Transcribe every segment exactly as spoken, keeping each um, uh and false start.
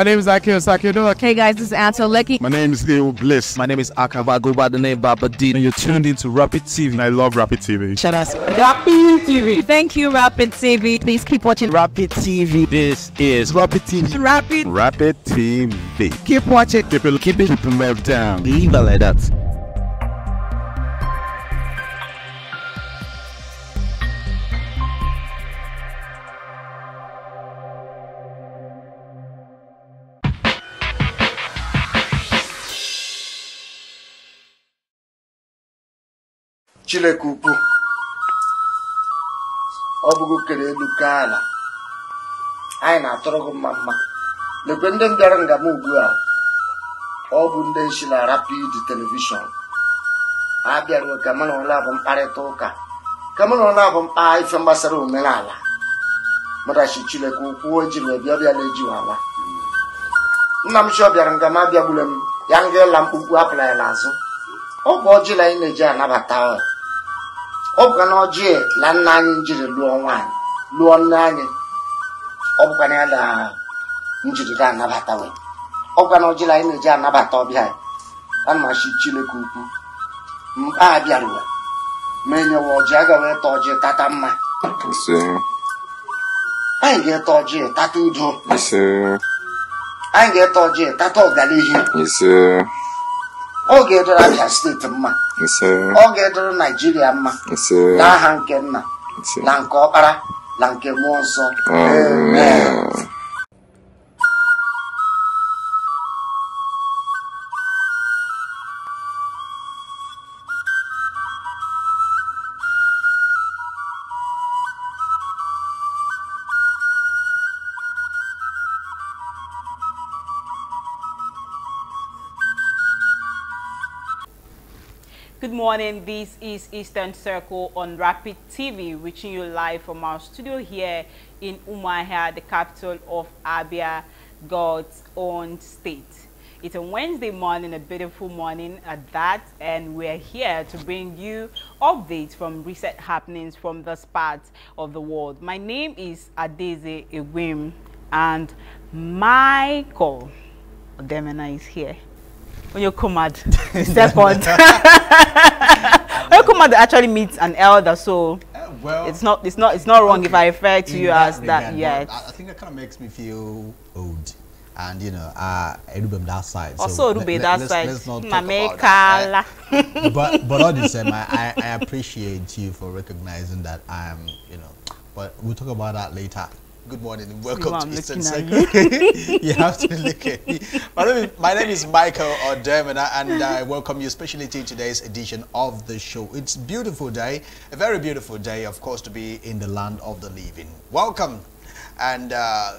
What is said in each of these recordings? My name is Akio Sakiodo. Hey guys, this is Anto Leki. My name is Leo Bliss. My name is Akavago by the name Babadee. And you're tuned into Rapid T V. And I love Rapid T V. Shout out Rapid T V. Thank you, Rapid T V. Please keep watching Rapid T V. This is Rapid T V. Rapid. Rapid T V. Keep watching. Keep it. Keep it. Keep it right down. Leave it like that. Chile kuku, abu kule duka na, aina atorogo mama, lepende mdaranga mugua, abunde shila Rapid Television, abiaruwe kama nona bompare toka, kama nona bompai fambasaru melala, mara shi chile kuku chile biabia lejiwa, namsho abiaranga ma biabulem, yangu lampuku apla elazo, obo chila ineja na batao. Obkanoje lanani njiri luonwan luonani obkanela njiri da nabata we obkanoje la ine ja nabata obia an mashi chile kuku mba biaruwa menyo woje aga we toje tatamma se ange toje tatudo se ange toje tato galihi se O get to Abia State, ma. O get to Nigeria, ma. Na hankenna, na nkopara, na nkemonso. Amen. Good morning, this is Eastern Circle on Rapid T V, reaching you live from our studio here in Umuahia, the capital of Abia, God's own state. It's a Wednesday morning, a beautiful morning at that, and we're here to bring you updates from recent happenings from this part of the world. My name is Adese Ewim, and Michael Odimena is here. When you come at step on. When you come at actually meet an elder, so uh, well, it's not it's not it's not wrong okay. if I refer to in you that as regard, that yet. Well, I think that kind of makes me feel old, and you know, uh, Erubem that side. Also, so Erubem that side. Let's not talk about that. I, but but all the same, I I appreciate you for recognizing that I'm you know. But we'll talk about that later. Good morning and welcome well, to Eastern Circle. You. You have to look at me. My name is, my name is Michael Odimena, and I welcome you especially to today's edition of the show. It's a beautiful day, a very beautiful day, of course, to be in the land of the living. Welcome. And uh,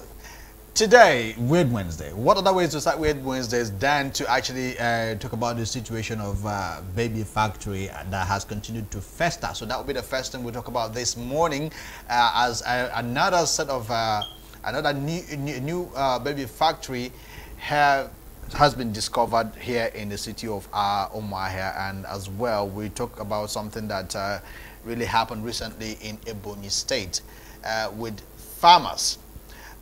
today, Weird Wednesday. What other ways to start Weird Wednesdays than to actually uh, talk about the situation of uh, Baby Factory that has continued to fester? So that will be the first thing we'll talk about this morning uh, as uh, another set of, uh, another new, new, new uh, Baby Factory have has been discovered here in the city of uh, Umuahia, and as well we talk about something that uh, really happened recently in Ebonyi State uh, with farmers,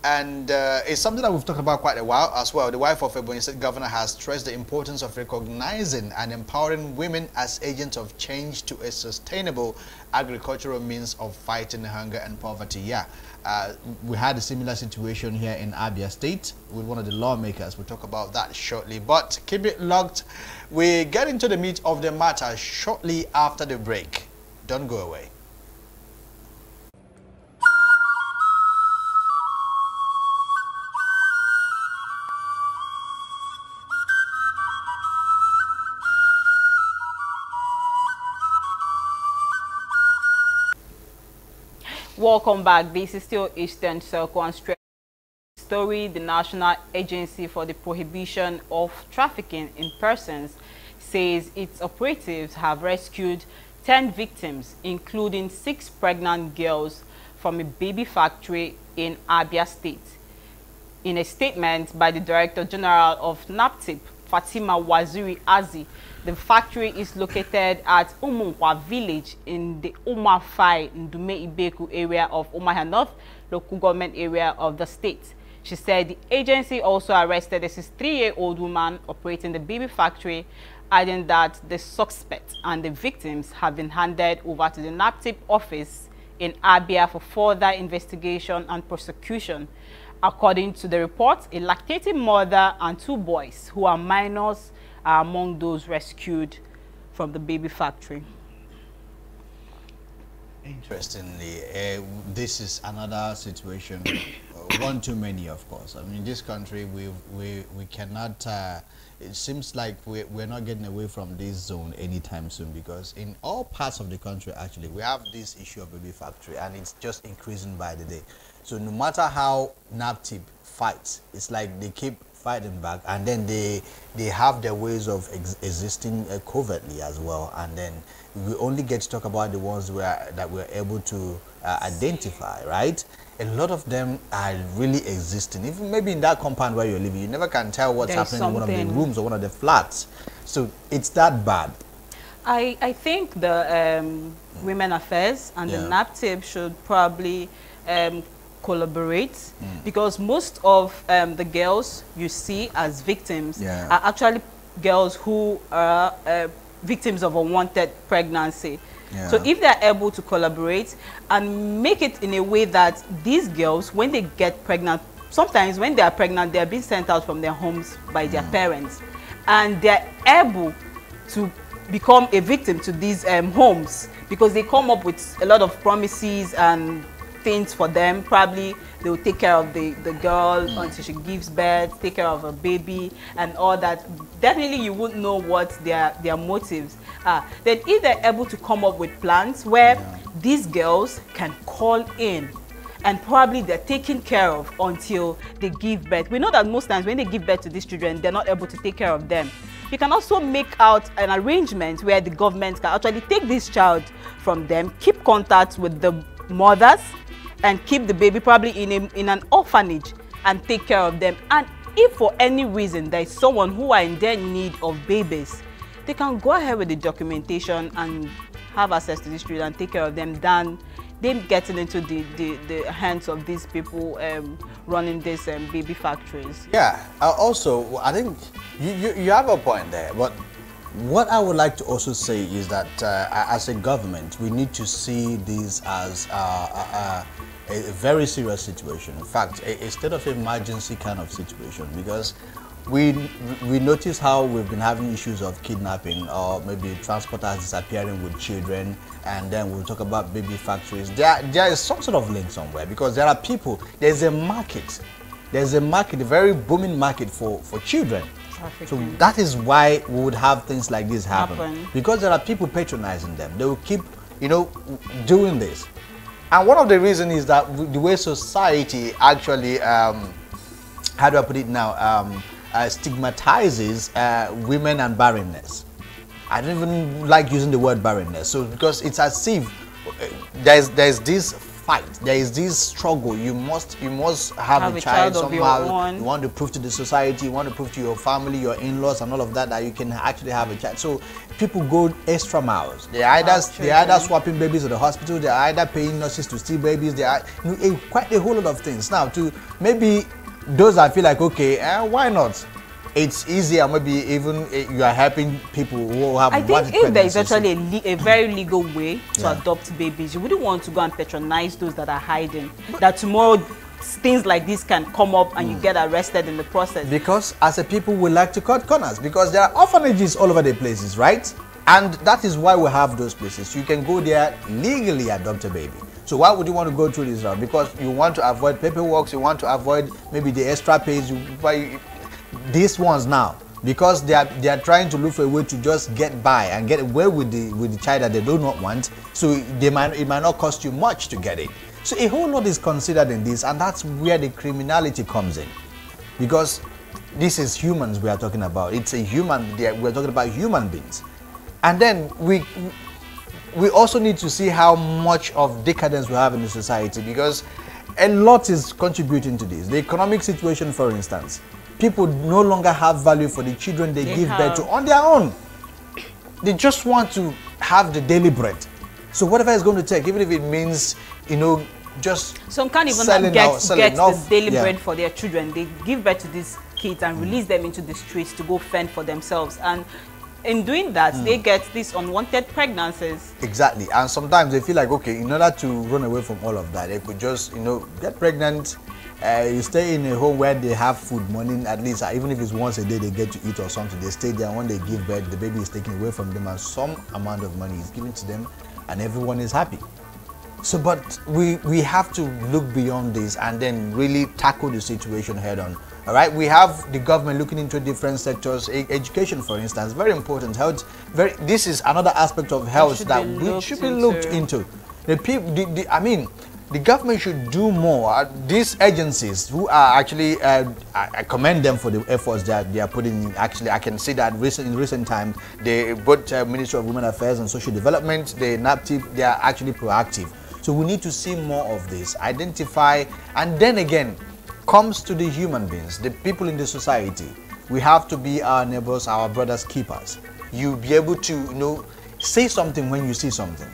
and uh, it's something that we've talked about quite a while as well. The wife of Ebonyi State Governor has stressed the importance of recognizing and empowering women as agents of change to a sustainable agricultural means of fighting hunger and poverty. Yeah. Uh, we had a similar situation here in Abia State with one of the lawmakers. We'll talk about that shortly, but keep it locked. We get into the meat of the matter shortly after the break. Don't go away. Welcome back. This is still Eastern Circle and Straight Story. The National Agency for the Prohibition of Trafficking in Persons says its operatives have rescued ten victims, including six pregnant girls, from a baby factory in Abia State. In a statement by the Director General of NAPTIP, Fatima Waziri-Azi, the factory is located at Umunwa village in the Umafai Ndume Ibeku area of Umuahia North Local Government Area of the state. She said the agency also arrested a sixty-three-year-old woman operating the baby factory, adding that the suspect and the victims have been handed over to the NAPTIP office in Abia for further investigation and prosecution. According to the report, a lactating mother and two boys who are minors are among those rescued from the baby factory. Interestingly, uh, this is another situation, one too many, of course. I mean, in this country, we we we cannot. Uh, it seems like we we're not getting away from this zone anytime soon, because in all parts of the country, actually, we have this issue of baby factory, and it's just increasing by the day. So no matter how NAPTIP fights, it's like they keep fighting back, and then they they have their ways of ex existing uh, covertly as well, and then we only get to talk about the ones where that we're able to uh, identify, right? A lot of them are really existing. Even maybe in that compound where you're living, you never can tell what's There's happening something. in one of the rooms or one of the flats. So it's that bad. I, I think the um, Women Affairs and yeah. the NAPTIP should probably um, collaborate, mm. because most of um, the girls you see as victims yeah. are actually girls who are uh, victims of unwanted pregnancy. Yeah. So if they're able to collaborate and make it in a way that these girls, when they get pregnant, sometimes when they are pregnant, they're being sent out from their homes by mm. their parents, and they're able to become a victim to these um, homes, because they come up with a lot of promises and things for them. Probably they will take care of the, the girl mm. until she gives birth, take care of her baby and all that. Definitely you wouldn't know what their, their motives are. Then if they're able to come up with plans where yeah. these girls can call in, and probably they're taken care of until they give birth. We know that most times when they give birth to these children, they're not able to take care of them. You can also make out an arrangement where the government can actually take this child from them, keep contact with the mothers, and keep the baby probably in, a, in an orphanage and take care of them. And if for any reason there is someone who are in their need of babies, they can go ahead with the documentation and have access to this children and take care of them, than them getting into the, the, the hands of these people um, running these um, baby factories. Yeah, uh, also, I think you, you, you have a point there. But what I would like to also say is that uh, as a government, we need to see this as uh, uh, uh, a very serious situation. In fact, a, a state of emergency kind of situation, because we we notice how we've been having issues of kidnapping, or maybe transporters disappearing with children, and then we'll talk about baby factories. There, there is some sort of link somewhere, because there are people, there's a market, there's a market, a very booming market for, for children. So that is why we would have things like this happen, happen, because there are people patronizing them. They will keep, you know, doing this. And one of the reasons is that the way society actually, um, how do I put it now, um, uh, stigmatizes uh, women and barrenness. I don't even like using the word barrenness. So because it's as if there's there's this fight, there is this struggle. You must you must have, have a, a child, child somehow. You want to prove to the society, you want to prove to your family, your in-laws and all of that, that you can actually have a child. So people go extra miles. They either they either swapping babies at the hospital, they are either paying nurses to steal babies, they are, you know, quite a whole lot of things. Now, to maybe those I feel like, okay, eh, why not? It's easier, maybe even you are helping people who have. I think if there is actually a, a very legal way to yeah. adopt babies, you wouldn't want to go and patronize those that are hiding. But that tomorrow things like this can come up and mm. you get arrested in the process. Because as a people, we like to cut corners, because there are orphanages all over the places, right? And that is why we have those places. You can go there legally, adopt a baby. So why would you want to go through this route? Because you want to avoid paperwork, you want to avoid maybe the extra pays you buy. These ones now, because they are they are trying to look for a way to just get by and get away with the with the child that they do not want. So they might it might not cost you much to get it. So a whole lot is considered in this, and that's where the criminality comes in, because this is humans we are talking about. It's a human. They are, we are talking about human beings, and then we. We also need to see how much of decadence we have in the society, because a lot is contributing to this. The economic situation, for instance. People no longer have value for the children they, they give birth to on their own. They just want to have the daily bread. So whatever it's going to take, even if it means, you know, just some can't even selling get, out, selling get the daily yeah. bread for their children. They give birth to these kids and mm. release them into the streets to go fend for themselves. And in doing that, mm. they get these unwanted pregnancies. Exactly. And sometimes they feel like, okay, in order to run away from all of that, they could just, you know, get pregnant. Uh, you stay in a home where they have food morning at least, uh, even if it's once a day they get to eat or something. They stay there, and when they give birth, the baby is taken away from them and some amount of money is given to them and everyone is happy. So, but we, we have to look beyond this and then really tackle the situation head on. All right, we have the government looking into different sectors, e education, for instance, very important, health. Very, this is another aspect of health that we should be looked into. The people, the, the, I mean, the government should do more. Uh, these agencies who are actually, uh, I commend them for the efforts that they are putting in. Actually, I can see that recent, in recent times, they, both uh, Ministry of Women Affairs and Social Development, the NAPTIP, they are actually proactive. So we need to see more of this, identify, and then again, comes to the human beings, the people in the society. We have to be our neighbors, our brothers, keepers. You'll be able to, you know, say something when you see something.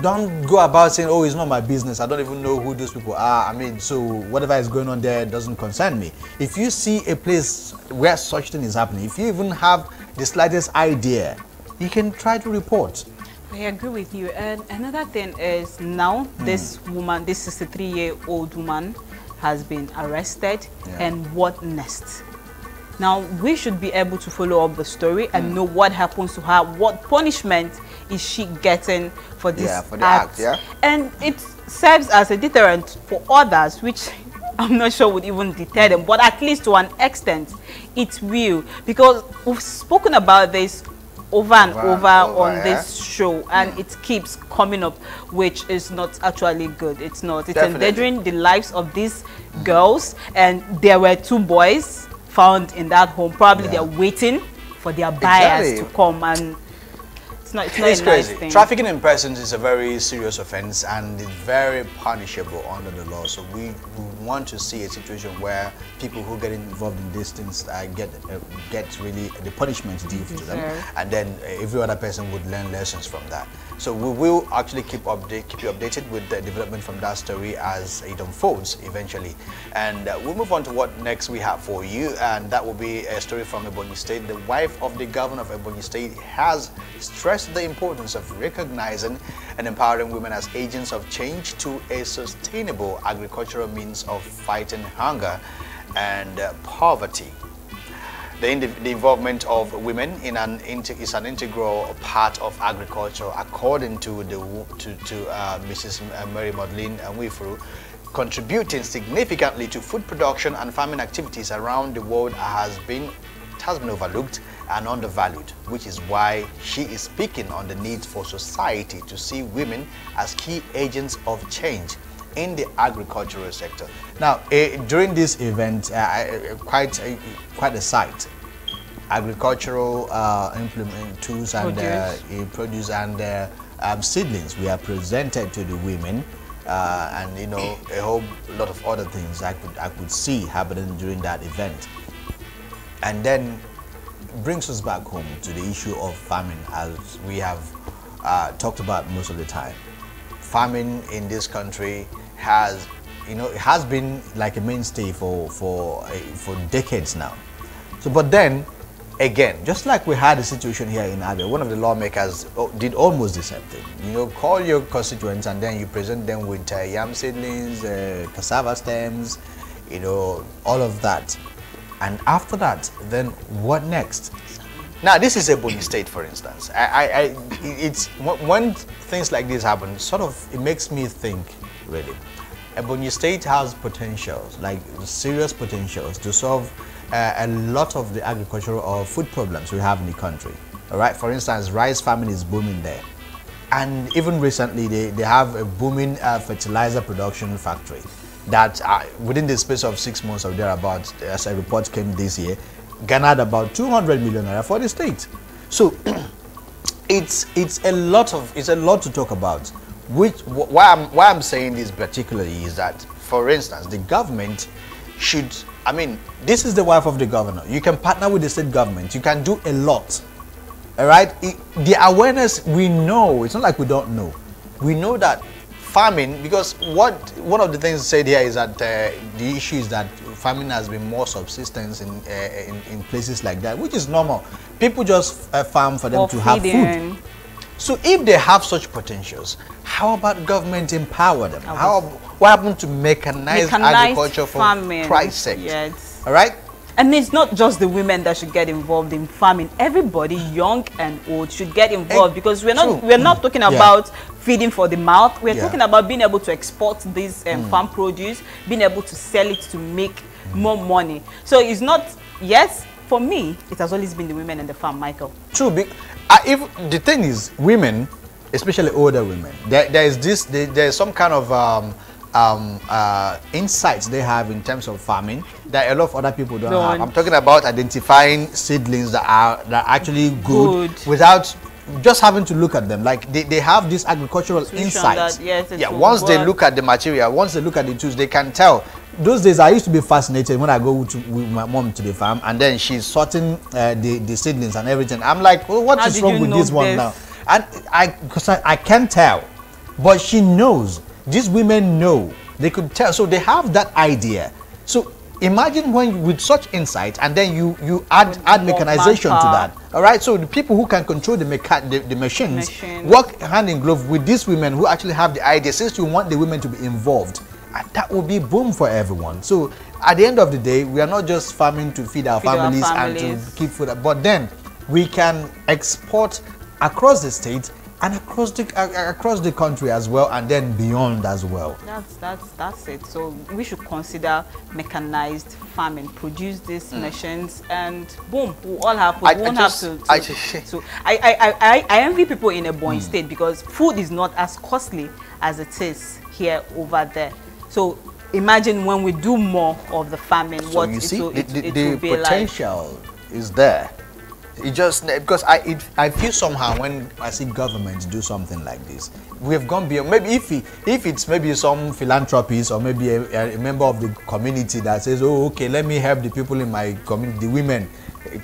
Don't go about saying, oh, it's not my business. I don't even know who those people are. I mean, so whatever is going on there doesn't concern me. If you see a place where such thing is happening, if you even have the slightest idea, you can try to report. I agree with you. And another thing is now mm. this woman, this sixty-three-year-old woman has been arrested. Yeah. And what next? Now, we should be able to follow up the story and mm. know what happens to her, what punishment is she getting for this yeah, for the act. act yeah? And it serves as a deterrent for others, which I'm not sure would even deter them, but at least to an extent, it will. Because we've spoken about this over and over, over on yeah? this show, and mm. it keeps coming up, which is not actually good. It's not. It's Definitely. endangering the lives of these mm. girls, and there were two boys found in that home. Probably yeah. they're waiting for their buyers exactly. to come, and it's not, it's not it's a crazy. nice thing. Trafficking in persons is a very serious offense and it's very punishable under the law. So we, we want to see a situation where people who get involved in these things uh, get uh, get really the punishment due mm-hmm. to them, and then uh, every other person would learn lessons from that. So we will actually keep update, keep you updated with the development from that story as it unfolds eventually. And uh, we'll move on to what next we have for you, and that will be a story from Ebonyi State. The wife of the governor of Ebonyi State has stressed the importance of recognizing and empowering women as agents of change to a sustainable agricultural means of fighting hunger and uh, poverty. The involvement of women in an is an integral part of agriculture, according to the to, to uh, Missus Mary Madeline andWifru, contributing significantly to food production and farming activities around the world has been has been overlooked and undervalued, which is why she is speaking on the need for society to see women as key agents of change in the agricultural sector. Now, uh, during this event, uh, quite a, quite a sight, agricultural uh, implement tools and uh, produce and uh, um, seedlings were presented to the women, uh, and you know a whole lot of other things I could I could see happening during that event, and then brings us back home to the issue of famine, as we have uh, talked about most of the time. Famine in this country has, you know, it has been like a mainstay for for for decades now. So, but then again, just like we had a situation here in Abia, one of the lawmakers did almost the same thing. You know, call your constituents and then you present them with uh, yam seedlings, uh, cassava stems, you know, all of that. And after that, then what next? Now, this is Ebonyi State, for instance. I, I, I, it's when things like this happen, sort of it makes me think, really. Ebonyi State has potentials, like serious potentials, to solve uh, a lot of the agricultural or food problems we have in the country. All right, for instance, rice farming is booming there, and even recently they they have a booming uh, fertilizer production factory that uh, within the space of six months or thereabouts, as a report came this year, garnered about two hundred million naira for the state. So it's it's a lot of it's a lot to talk about. Which wh why I'm why I'm saying this particularly is that, for instance, the government should. I mean, this is the wife of the governor. You can partner with the state government. You can do a lot. All right, it, the awareness, we know. It's not like we don't know. We know that farming, because what one of the things said here is that uh, the issue is that farming has been more subsistence in, uh, in in places like that, which is normal. People just uh, farm for them or to feeding. have food. So if they have such potentials, how about government empower them? Okay. How what happened to mechanize agriculture for price sector? Yes. All right. And it's not just the women that should get involved in farming. Everybody, young and old, should get involved, because we're not True. we're not talking yeah. about feeding for the mouth. We're yeah. talking about being able to export this um, mm. farm produce, being able to sell it to make mm. more money. So it's not yes. For me, it has always been the women and the farm, Michael. True. Be, uh, if the thing is, women, especially older women, there, there is this. There, there is some kind of. Um, Um, uh, insights they have in terms of farming that a lot of other people don't, don't. have. I'm talking about identifying seedlings that are that are actually good, good without just having to look at them. Like they, they have this agricultural insights. Yes, yeah, once work. they look at the material, once they look at the tools, they can tell. Those days I used to be fascinated when I go to, with my mom to the farm, and then she's sorting uh, the, the seedlings and everything. I'm like, well, what How is wrong with this, this one now? And I, because I, I can't tell, but she knows. These women know, they could tell, so they have that idea. So imagine when with such insight, and then you you add with add mechanization to that. All right, so the people who can control the mecha the, the machines, machines work hand in glove with these women who actually have the idea. Since you want the women to be involved, and that will be boom for everyone. So at the end of the day, we are not just farming to feed our, feed families, our families and to keep food, but then we can export across the state and across the uh, across the country as well, and then beyond as well. That's that's that's it. So we should consider mechanized farming, produce these mm. machines, and boom, we all have. We I, won't I just, have to. to, I, just, to I, I I I envy people in Ebonyi mm. State, because food is not as costly as it is here over there. So imagine when we do more of the farming. So what you it see, will, the, it, the, it the will be potential like. is there. It just because I it, I feel somehow when I see government do something like this, we have gone beyond. Maybe if it, if it's maybe some philanthropist or maybe a, a member of the community that says, oh, okay, let me help the people in my community, the women,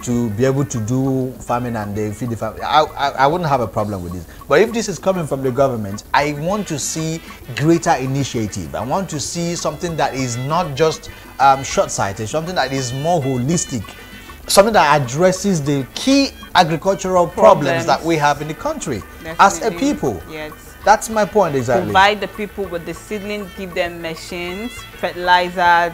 to be able to do farming and they feed the family. I, I, I wouldn't have a problem with this. But if this is coming from the government, I want to see greater initiative. I want to see something that is not just um, short-sighted, something that is more holistic. Something that addresses the key agricultural problems, problems that we have in the country. Definitely. As a people. Yes. That's my point exactly. Provide the people with the seedling, give them machines, fertilizers,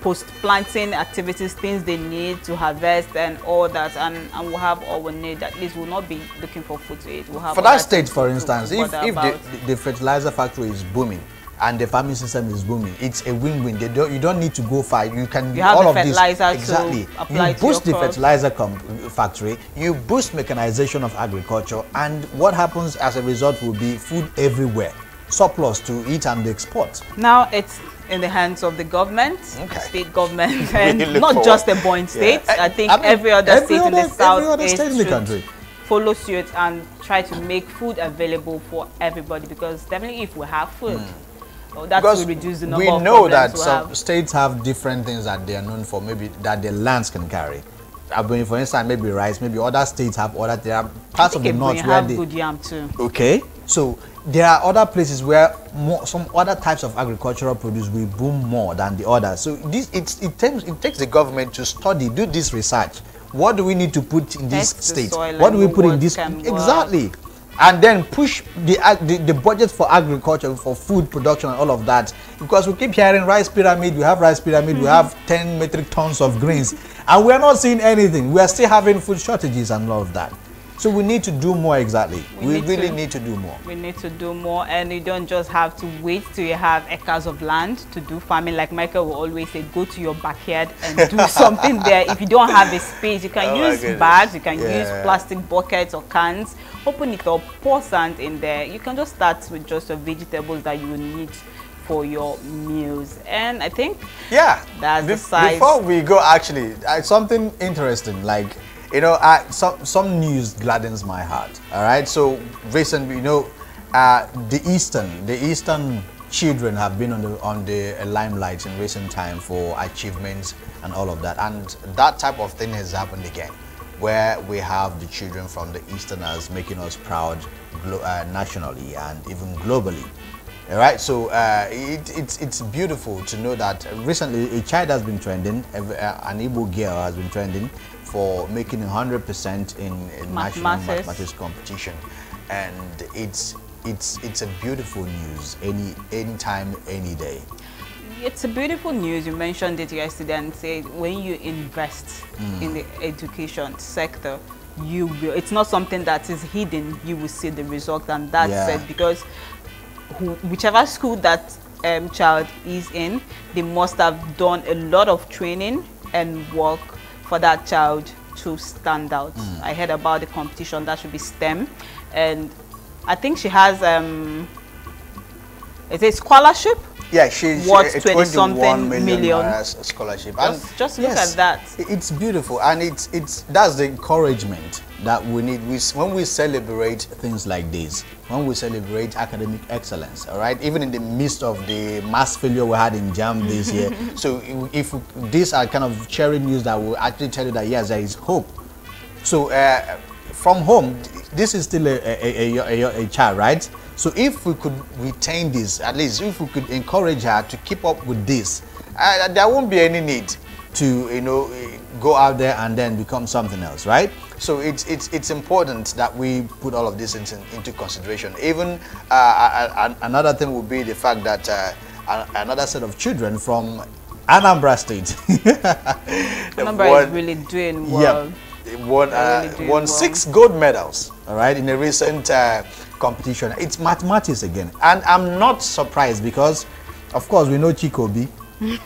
post-planting activities, things they need to harvest and all that, and, and we'll have all we need. At least we'll not be looking for food to eat. We'll have for that state, for instance, if, if the, the, the fertilizer factory is booming, and the farming system is booming, it's a win-win. They don't, you don't need to go far. You can do all of this. Exactly. You boost the fertilizer factory, you boost mechanization of agriculture, and what happens as a result will be food everywhere, surplus to eat and export. Now it's in the hands of the government, okay. state government, and really not forward. just the Ebonyi State. Yeah. I think I mean, every other every state other, in the south every other state in the country. follow suit and try to make food available for everybody, because definitely if we have food, mm. Oh, that because will reduce the number we of know that some have. states have different things that they are known for, maybe that their lands can carry. I mean, for instance, maybe rice. Maybe other states have other. There are parts of the north where have they good yam too. Okay, so there are other places where more, some other types of agricultural produce will boom more than the others. So this it it takes it takes the government to study, do this research. What do we need to put in this state? What do we put in this? Exactly. Work. And then push the, uh, the the budget for agriculture, for food production and all of that, because we keep hearing rice pyramid, we have rice pyramid, mm-hmm. we have ten metric tons of grains, and we're not seeing anything. We are still having food shortages and all of that. So we need to do more exactly. We, we need really to, need to do more. We need to do more, and you don't just have to wait till you have acres of land to do farming. Like Michael will always say, go to your backyard and do something there. If you don't have a space, you can oh use bags, you can yeah. use plastic buckets or cans. Open it up, pour sand in there. You can just start with just your vegetables that you need for your meals. And I think yeah, that's Be the size. Before we go, actually, uh, something interesting, like, you know, uh, some, some news gladdens my heart, all right? So recently, you know, uh, the Eastern, the Eastern children have been on the, on the uh, limelight in recent time for achievements and all of that. And that type of thing has happened again, where we have the children from the Easterners making us proud uh, nationally and even globally. All right, so uh, it, it's, it's beautiful to know that recently a child has been trending, an Igbo girl has been trending for making one hundred percent in, in Math national mathematics math competition. And it's, it's, it's a beautiful news, any, any time, any day. It's a beautiful news. You mentioned it yesterday and said when you invest mm. in the education sector, you will, it's not something that is hidden, you will see the result. And that's yeah. it, because Who, whichever school that um, child is in, they must have done a lot of training and work for that child to stand out. Mm. I heard about the competition that should be STEM, and I think she has um, is it scholarship? Yeah, she's worth twenty-something million scholarship. Just, and just look yes, at that. It's beautiful, and it's it's that's the encouragement that we need. We when we celebrate things like this, when we celebrate academic excellence, all right, even in the midst of the mass failure we had in JAMB this year. So if, if these are kind of cheering news that will actually tell you that yes, there is hope. So uh, from home, this is still a a, a, a, a child, right? So if we could retain this, at least if we could encourage her to keep up with this, uh, there won't be any need to, you know, go out there and then become something else, right? So it's it's it's important that we put all of this into, into consideration. Even uh, another thing would be the fact that uh, another set of children from Anambra State, Anambra one, is really doing well. Yep, won uh, really doing won well. six gold medals, all right, in a recent Uh, competition. It's mathematics again, and I'm not surprised because, of course, we know Chike Obi.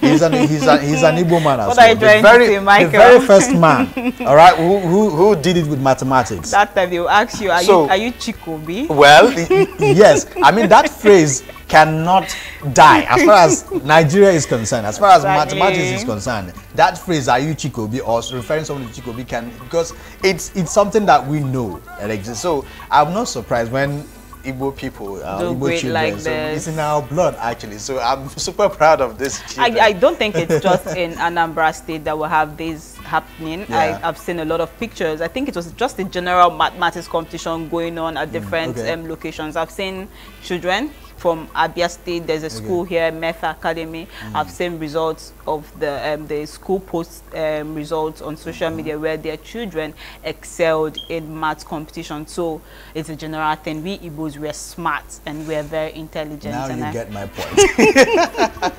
He's an he's an he's an Igbo man as well. What are you trying to say, Michael? The very first man, all right, who who who did it with mathematics. That time they will ask you, are so, you are you Chike Obi? Well, yes. I mean that phrase cannot die as far as Nigeria is concerned, as far as exactly. mathematics is concerned. That phrase, are you Chike Obi, or referring someone to Chike Obi, can, because it's it's something that we know that exists. So I'm not surprised when Igbo people, uh, Igbo children, like so it's in our blood actually. So I'm super proud of this. I, I don't think it's just in Anambra State that will have this happening. Yeah. I, I've seen a lot of pictures. I think it was just a general mathematics competition going on at different mm, okay. um, locations. I've seen children from Abia State. There's a school okay. here, Mefa Academy. Mm. I've seen results of the um, the school post um, results on social mm. media where their children excelled in math competition. So it's a general thing. We Igbos, we're smart and we're very intelligent. Now and you I get my point.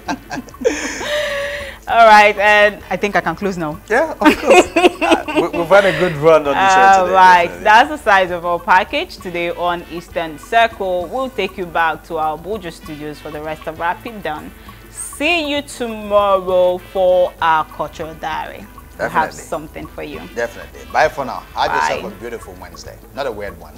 All right, and I think I can close now. Yeah, of course. uh, we, we've had a good run on the show today. All right, definitely. That's the size of our package today on Eastern Circle. We'll take you back to our Bojo studios for the rest of Rapid Down. See you tomorrow for our cultural diary. Definitely. We have something for you. Definitely. Bye for now. Have Bye. yourself a beautiful Wednesday. Not a weird one.